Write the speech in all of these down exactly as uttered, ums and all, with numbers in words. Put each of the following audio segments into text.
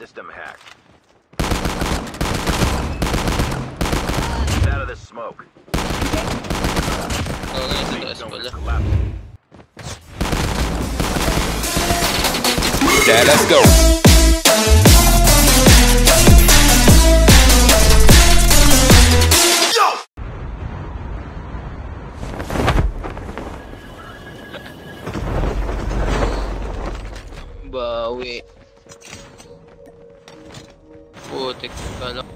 System hacked. Get out of this smoke. Oh, there's a guy. Yeah, let's go. But wait. Oh, take a look.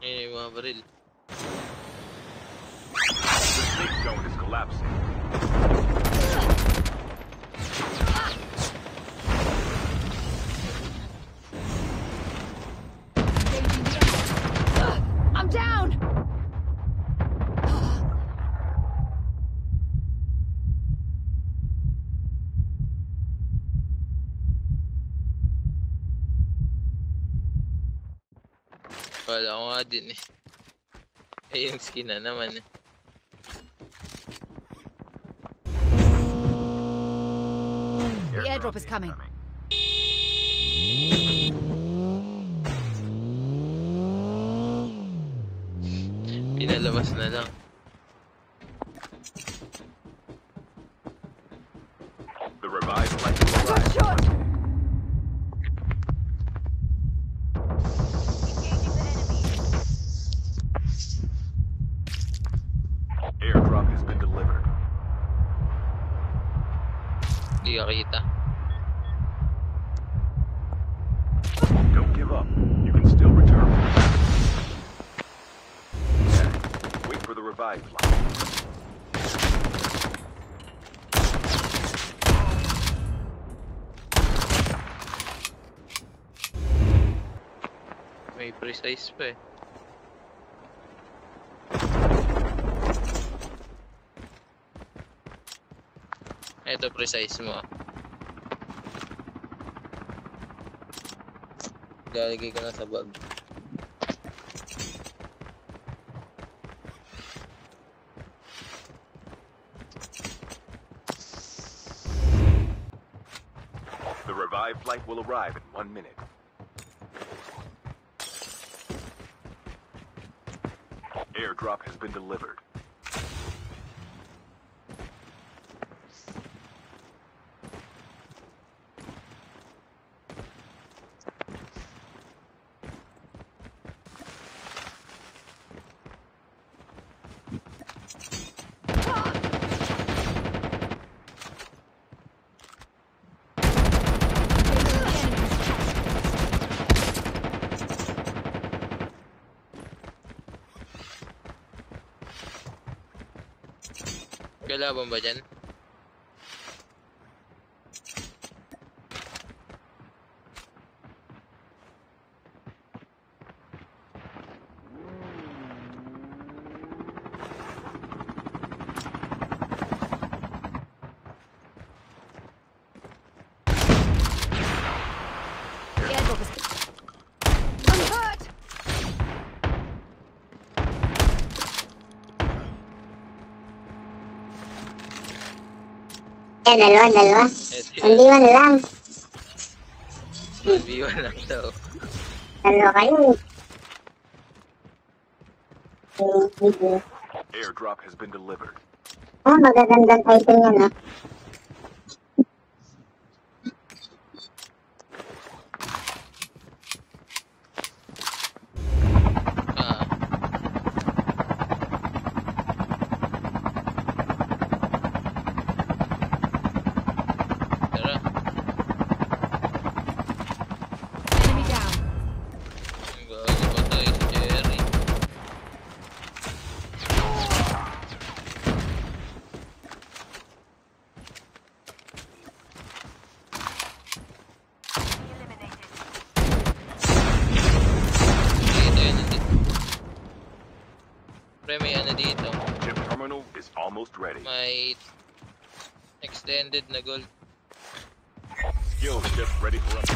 Hey, wow, the safe zone is collapsing. I'm down. Wala ko nga din eh. Eh yung skin na naman eh. The airdrop is coming. Pinalabas na lang. The revival light will arrive. Don't give up. You can still return. Okay. Wait for the revive flight. May precise pa eh. Ito precise mo. Lalagay ko na sa bag. The revived flight will arrive in one minute. Airdrop has been delivered. Kalaban ba dyan? Eh, dalawa, dalawa. one v one lang. one v one lang daw. Dalawa kayo. Airdrop has been delivered. Ah, magagandang title niya na. Almost ready. My extended na gold. Skill ship ready for us.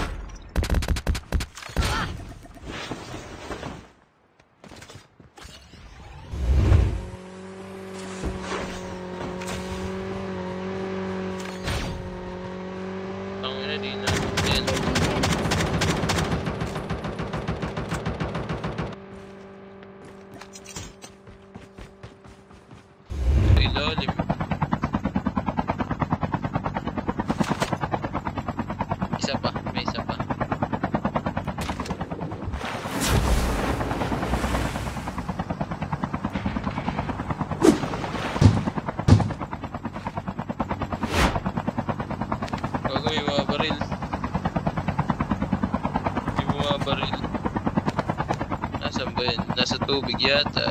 Tubig yata.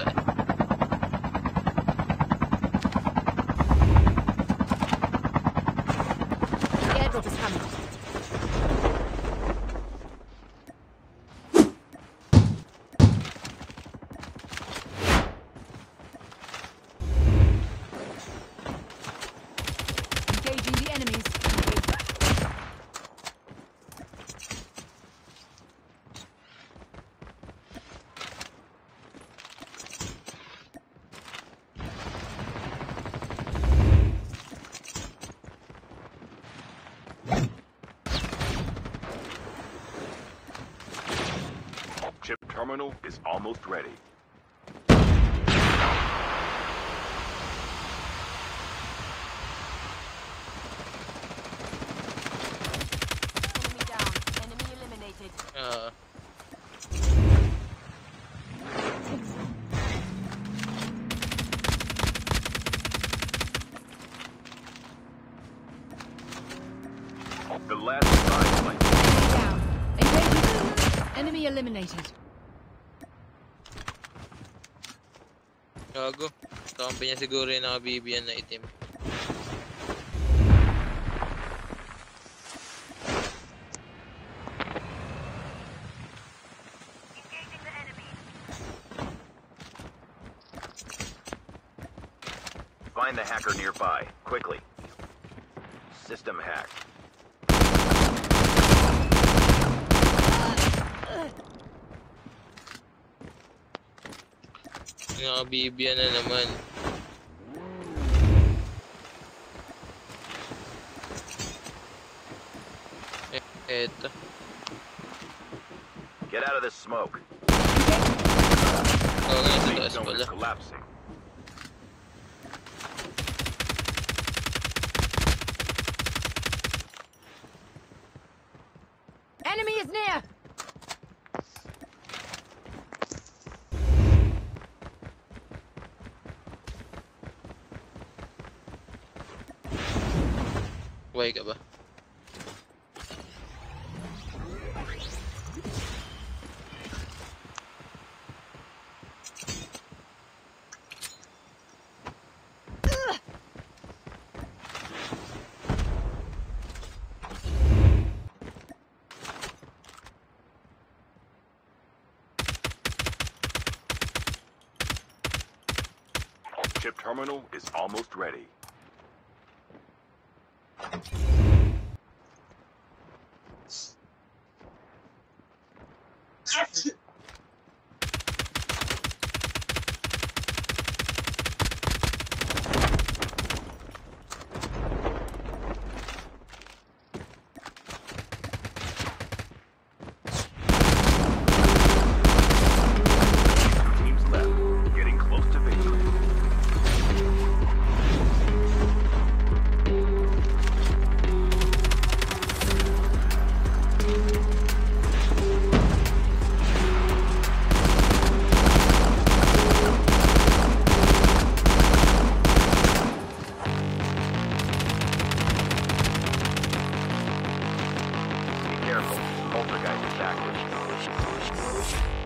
The airdrop is coming. Engaging the enemies. Terminal is almost ready. Enemy down. Enemy eliminated. Uh. The last time. Down. Engaging. Enemy eliminated. Gago. Kampi niya siguro yung nakabibiyan na itim. Find the hacker nearby, quickly. System hack. Nakabibiyan na naman. E eto. Get out of this smoke. Oh, nasa taas pala. Enemy is near. Wait, go back. Chip terminal is almost ready. Careful, poltergeist is active.